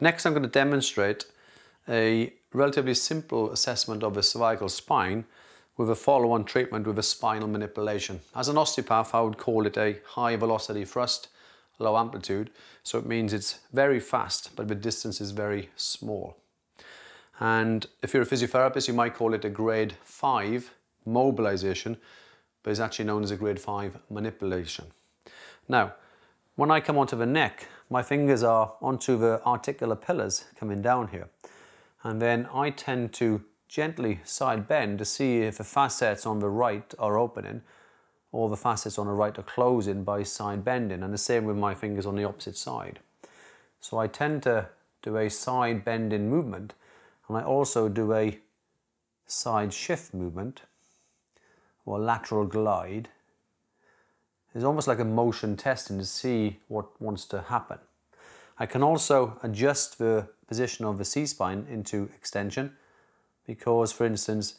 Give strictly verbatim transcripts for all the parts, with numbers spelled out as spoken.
Next, I'm going to demonstrate a relatively simple assessment of a cervical spine with a follow-on treatment with a spinal manipulation. As an osteopath, I would call it a high velocity thrust, low amplitude. So it means it's very fast, but the distance is very small. And if you're a physiotherapist, you might call it a grade five mobilization, but it's actually known as a grade five manipulation. Now, when I come onto the neck, my fingers are onto the articular pillars coming down here. And then I tend to gently side bend to see if the facets on the right are opening or the facets on the right are closing by side bending. And the same with my fingers on the opposite side. So I tend to do a side bending movement, and I also do a side shift movement or lateral glide. It's almost like a motion testing to see what wants to happen. I can also adjust the position of the C-spine into extension because, for instance,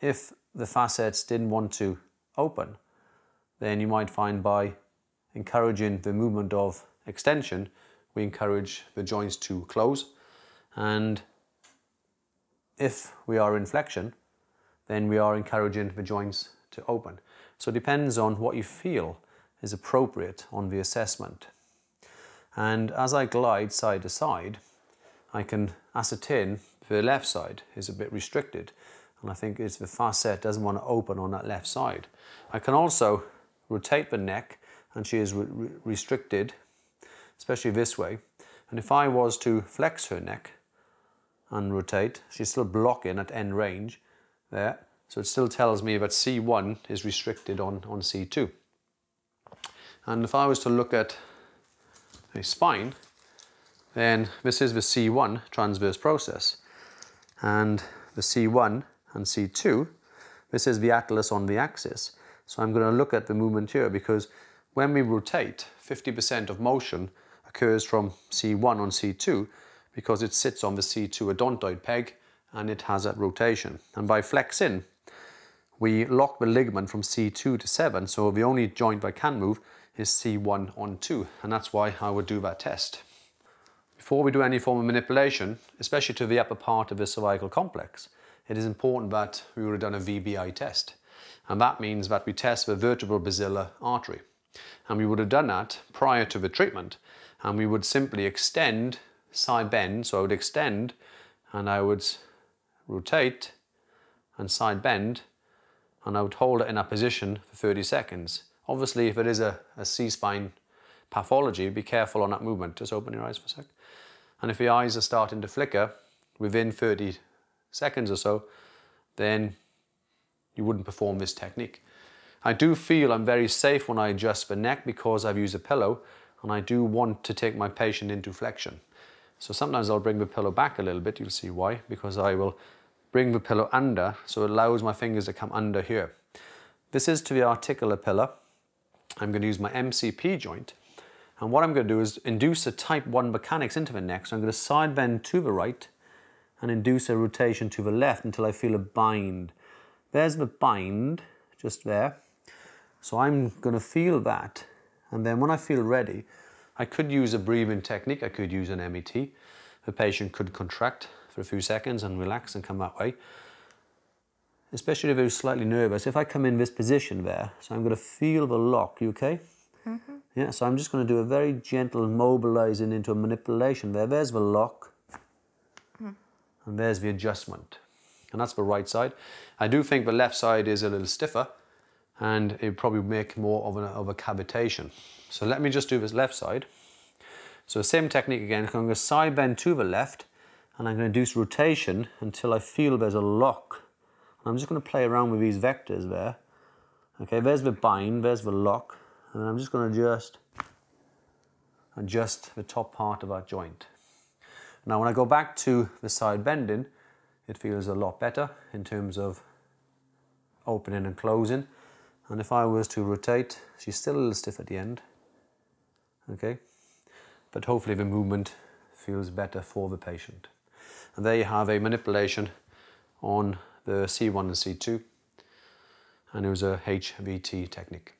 if the facets didn't want to open, then you might find by encouraging the movement of extension, we encourage the joints to close. And if we are in flexion, then we are encouraging the joints to open. So it depends on what you feel is appropriate on the assessment. And as I glide side to side, I can ascertain the left side is a bit restricted. And I think it's the facet doesn't want to open on that left side. I can also rotate the neck, and she is re restricted, especially this way. And if I was to flex her neck and rotate, she's still blocking at end range there. So it still tells me that C one is restricted on, on C two. And if I was to look at a spine, then this is the C one transverse process. And the C one and C two, this is the atlas on the axis. So I'm going to look at the movement here because when we rotate, fifty percent of motion occurs from C one on C two because it sits on the C two odontoid peg and it has that rotation. And by flexing, we lock the ligament from C two to seven, so the only joint that can move is C one on two, and that's why I would do that test. Before we do any form of manipulation, especially to the upper part of the cervical complex, it is important that we would have done a V B I test. And that means that we test the vertebral basilar artery. And we would have done that prior to the treatment, and we would simply extend, side bend, so I would extend, and I would rotate and side bend, and I would hold it in that position for thirty seconds. Obviously, if it is a, a C-spine pathology, be careful on that movement. Just open your eyes for a sec. And if the eyes are starting to flicker within thirty seconds or so, then you wouldn't perform this technique. I do feel I'm very safe when I adjust the neck because I've used a pillow, and I do want to take my patient into flexion. So sometimes I'll bring the pillow back a little bit, you'll see why, because I will bring the pillow under, so it allows my fingers to come under here. This is to the articular pillar. I'm going to use my M C P joint, and what I'm going to do is induce a type one mechanics into the neck, so I'm going to side bend to the right and induce a rotation to the left until I feel a bind. There's the bind, just there. So I'm going to feel that, and then when I feel ready, I could use a breathing technique, I could use an M E T. The patient could contract for a few seconds and relax and come that way. Especially if you're slightly nervous. If I come in this position there, so I'm going to feel the lock, you okay? Mm-hmm. Yeah, so I'm just going to do a very gentle mobilizing into a manipulation there. There's the lock, mm. and there's the adjustment. And that's the right side. I do think the left side is a little stiffer, and it probably make more of, an, of a cavitation. So let me just do this left side. So same technique again, I'm going to side bend to the left, and I'm going to do rotation until I feel there's a lock. I'm just going to play around with these vectors there. Okay, there's the bind, there's the lock, and then I'm just going to just adjust the top part of our joint. Now when I go back to the side bending, it feels a lot better in terms of opening and closing. And if I was to rotate, she's still a little stiff at the end. Okay, but hopefully the movement feels better for the patient. And there you have a manipulation on the C one and C two, and it was a H V T technique.